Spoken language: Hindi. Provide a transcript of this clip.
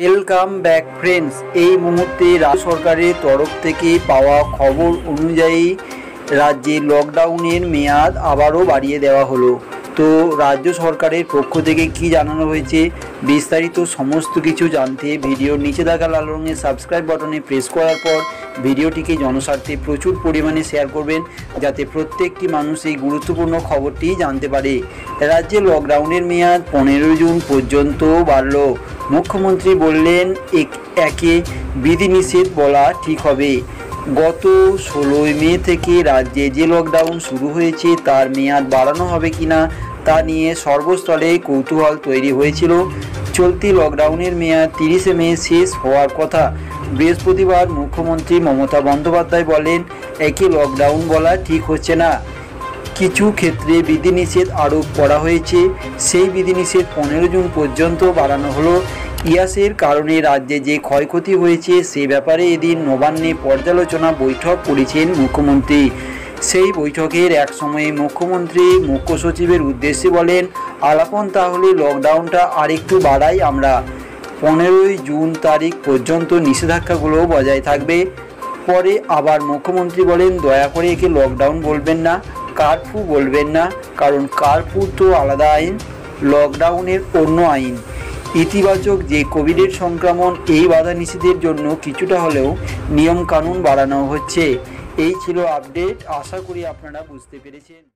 Welcome back friends. ये मुहूर्ते राज्य सरकार तरफ থেকে পাওয়া খবর অনুযায়ী राज्य लकडाउनের মেয়াদ আবারও বাড়িয়ে দেওয়া হলো। तो राज्य सरकार পক্ষ থেকে কি জানানো হয়েছে বিস্তারিত সমস্ত কিছু জানতে ভিডিওর নিচে থাকা লাল রঙের সাবস্ক্রাইব বাটনে প্রেস করার পর ভিডিওটিকে জনস্বার্থে প্রচুর পরিমাণে শেয়ার করবেন যাতে প্রত্যেকটি মানুষ এই গুরুত্বপূর্ণ খবরটি জানতে পারে। রাজ্যে লকডাউনের মেয়াদ 15 জুন পর্যন্ত বাড়লো। मुख्यमंत्री बोलें एके विधिनिषेध बला ठीक है। गत 16 मे थेके राज्ये जे लकडाउन शुरू होयेछे तार मेयाद बाड़ानो होबे किना ता निये सर्वस्थले कौतूहल तैरी होयेछिलो। चलती लकडाउनेर मेयाद 30 मे शेष होवार कथा बृहस्पतिवार मुख्यमंत्री ममता बंद्योपाध्याय बोलें एके लकडाउन बला ठीक होच्छे ना। किछु क्षेत्रे विधिनिषेध आरोप करा होयेछे, सेई विधिनिषेध 15 जून पर्यन्त बाड़ानो हलो। इयासेर कारणे राज्ये जे क्षयक्षति होयेछे सेई ब्यापारे एदिन नवान्ने पर्यालोचना बैठक करेछेन मुख्यमंत्री। सेई बैठकेर एक समये मुख्यमंत्री मुख्य सचिवेर उद्देश्ये बोलें आलापन ताहले लकडाउनटा आरेकटु बाड़ाई आमरा। 15 जून तारीख पर्यन्त निषेधाज्ञागुलो बजाय थाकबे। परे आबार मुख्यमंत्री बोलें दया करे एके लकडाउन बोलबेन ना, कार्फू बोलबेन ना, कारण कार्फू तो आलादा आईन, लकडाउनेर अन्य आईन। इतिबाचक जे कोविडेर संक्रमण एई बाधा निषेधेर जोन्नो किछुटा हलेओ नियम कानून बाड़ानो होच्छे। एई छिलो आपडेट, आशा करी आपनारा बुझते पेरेछेन।